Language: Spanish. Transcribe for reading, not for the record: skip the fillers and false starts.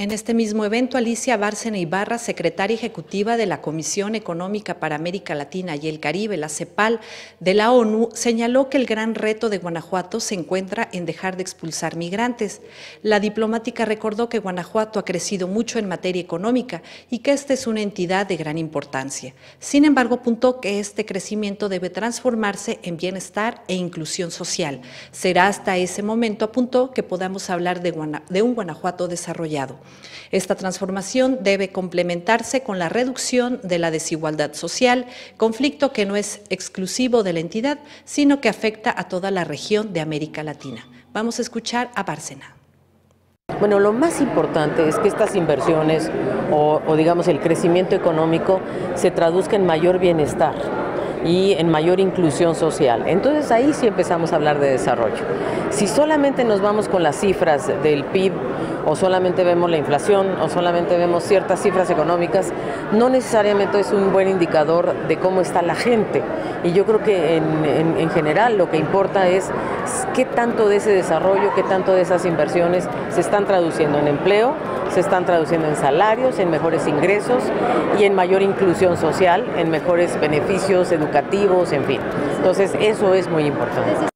En este mismo evento, Alicia Bárcena Ibarra, secretaria ejecutiva de la Comisión Económica para América Latina y el Caribe, la CEPAL, de la ONU, señaló que el gran reto de Guanajuato se encuentra en dejar de expulsar migrantes. La diplomática recordó que Guanajuato ha crecido mucho en materia económica y que esta es una entidad de gran importancia. Sin embargo, apuntó que este crecimiento debe transformarse en bienestar e inclusión social. Será hasta ese momento, apuntó, que podamos hablar de un Guanajuato desarrollado. Esta transformación debe complementarse con la reducción de la desigualdad social, conflicto que no es exclusivo de la entidad, sino que afecta a toda la región de América Latina. Vamos a escuchar a Bárcena. Bueno, lo más importante es que estas inversiones o digamos el crecimiento económico se traduzca en mayor bienestar y en mayor inclusión social. Entonces ahí sí empezamos a hablar de desarrollo. Si solamente nos vamos con las cifras del PIB o solamente vemos la inflación o solamente vemos ciertas cifras económicas, no necesariamente es un buen indicador de cómo está la gente. Y yo creo que en general lo que importa es qué tanto de ese desarrollo, qué tanto de esas inversiones se están traduciendo en empleo, se están traduciendo en salarios, en mejores ingresos y en mayor inclusión social, en mejores beneficios educativos, en fin. Entonces, eso es muy importante.